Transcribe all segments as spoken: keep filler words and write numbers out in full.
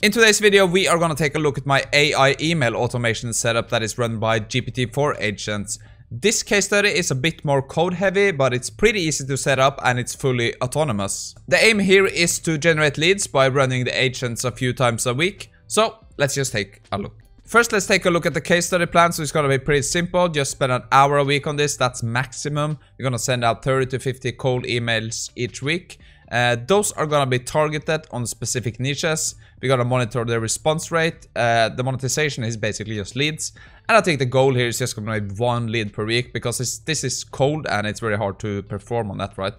In today's video, we are going to take a look at my A I email automation setup that is run by G P T four agents. This case study is a bit more code heavy, but it's pretty easy to set up and it's fully autonomous. The aim here is to generate leads by running the agents a few times a week. So let's just take a look. First, let's take a look at the case study plan. So it's going to be pretty simple. Just spend an hour a week on this. That's maximum. You're going to send out thirty to fifty cold emails each week. Uh, those are going to be targeted on specific niches. We're going to monitor the response rate. Uh, the monetization is basically just leads. And I think the goal here is just going to be one lead per week because this, this is cold and it's very hard to perform on that, right?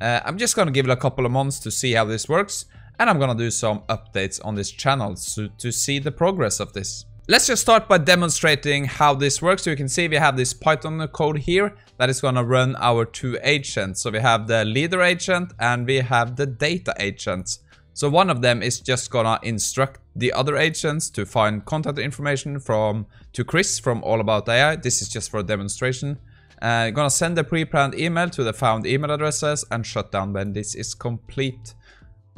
Uh, I'm just going to give it a couple of months to see how this works. And I'm going to do some updates on this channel so, to see the progress of this. Let's just start by demonstrating how this works. So you can see we have this Python code here that is going to run our two agents. So we have the leader agent and we have the data agents. So one of them is just going to instruct the other agents to find contact information from to Chris from All About A I. This is just for demonstration. Uh, going to send the pre-planned email to the found email addresses and shut down when this is complete.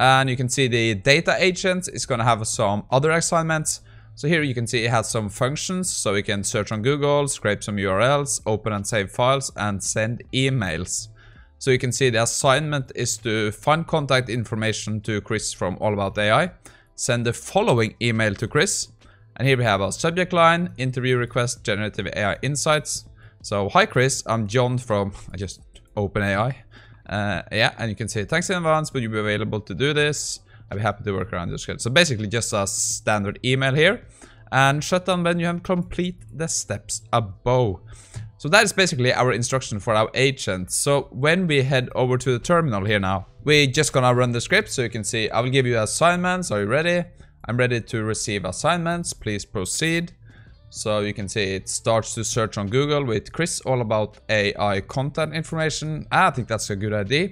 And you can see the data agent is going to have some other assignments. So here you can see it has some functions, so we can search on Google, scrape some U R Ls, open and save files, and send emails. So you can see the assignment is to find contact information to Chris from All About A I, send the following email to Chris, and here we have our subject line, interview request, generative A I insights. So, hi Chris, I'm John from, I just, OpenAI. Uh, yeah, and you can say, thanks in advance, would you be available to do this? I'd be happy to work around your schedule. So basically just a standard email here. And shut down when you have complete the steps above. So that is basically our instruction for our agent. So when we head over to the terminal here now, we're just gonna run the script. So you can see, I will give you assignments. Are you ready? I'm ready to receive assignments. Please proceed. So you can see it starts to search on Google with Chris All About A I content information. I think that's a good idea.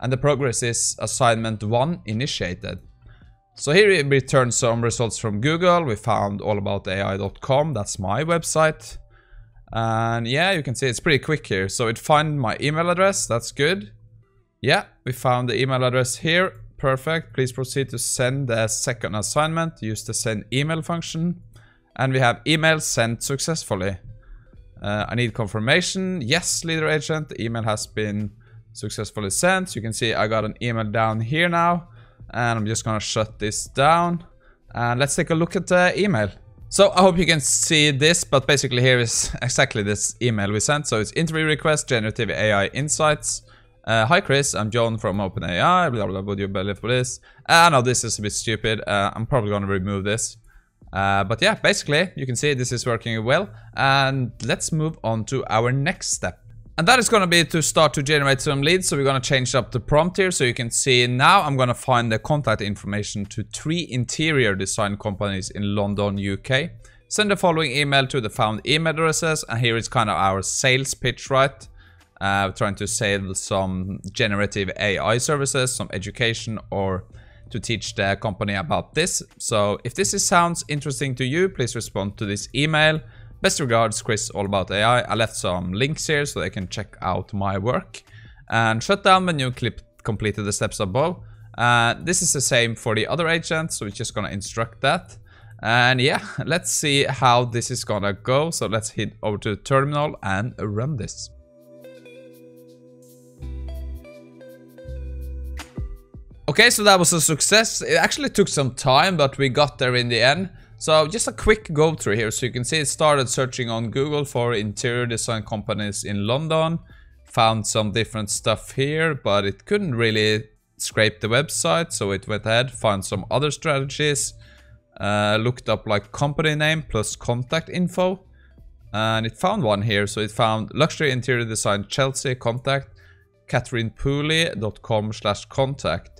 And the progress is assignment one initiated. So here we return some results from Google. We found all about A I dot com. That's my website. And yeah, you can see it's pretty quick here. So it found my email address. That's good. Yeah, we found the email address here. Perfect. Please proceed to send the second assignment. Use the send email function. And we have email sent successfully. Uh, I need confirmation. Yes, leader agent. The email has been successfully sent. You can see I got an email down here now. And I'm just gonna shut this down. And let's take a look at the email. So I hope you can see this, but basically here is exactly this email we sent. So it's interview request, generative A I insights. Uh, hi Chris, I'm John from OpenAI, blah, blah, blah, would you believe this? I uh, know this is a bit stupid. Uh, I'm probably gonna remove this. Uh, but yeah, basically you can see this is working well. And let's move on to our next step. And that is going to be to start to generate some leads. So we're going to change up the prompt here. So you can see now I'm going to find the contact information to three interior design companies in London, U K. Send the following email to the found email addresses. And here is kind of our sales pitch, right? Uh, trying to sell some generative A I services, some education, or to teach the company about this. So if this is, sounds interesting to you, please respond to this email. Best regards, Chris, All About A I. I left some links here so they can check out my work. And shut down when you clip completed the steps above. Uh, this is the same for the other agent, so we're just gonna instruct that. And yeah, let's see how this is gonna go. So let's head over to the terminal and run this. Okay, so that was a success. It actually took some time, but we got there in the end. So just a quick go through here. So you can see it started searching on Google for interior design companies in London. Found some different stuff here, but it couldn't really scrape the website. So it went ahead, found some other strategies. Uh, looked up like company name plus contact info. And it found one here. So it found luxury interior design Chelsea contact. Catherine Pooley dot com slash contact.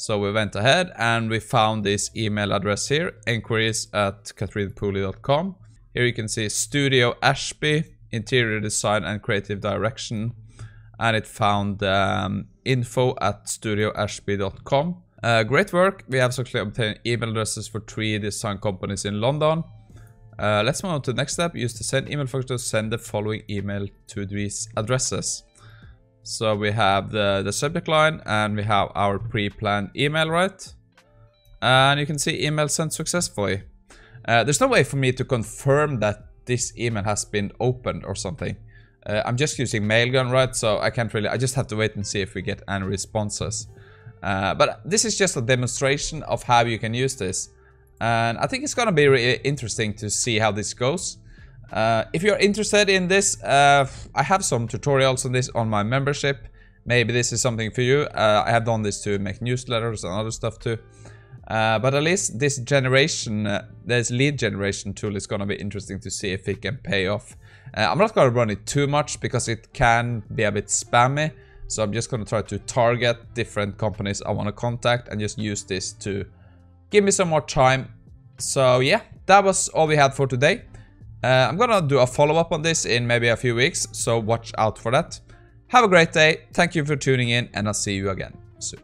So we went ahead and we found this email address here, enquiries at catherine pooley dot com. Here you can see Studio Ashby, Interior Design and Creative Direction. And it found um, info at studio ashby dot com. Uh, great work. We have successfully obtained email addresses for three design companies in London. Uh, let's move on to the next step. Use the send email function to send the following email to these addresses. So we have the, the subject line and we have our pre-planned email, right? And you can see email sent successfully. Uh, there's no way for me to confirm that this email has been opened or something. Uh, I'm just using Mailgun, right? So I can't really, I just have to wait and see if we get any responses. Uh, but this is just a demonstration of how you can use this. And I think it's gonna be really interesting to see how this goes. Uh, if you're interested in this, uh, I have some tutorials on this on my membership. Maybe this is something for you. Uh, I have done this to make newsletters and other stuff too. Uh, but at least this generation, uh, this lead generation tool is going to be interesting to see if it can pay off. Uh, I'm not going to run it too much because it can be a bit spammy. So I'm just going to try to target different companies I want to contact and just use this to give me some more time. So yeah, that was all we had for today. Uh, I'm going to do a follow-up on this in maybe a few weeks. So watch out for that. Have a great day. Thank you for tuning in and I'll see you again soon.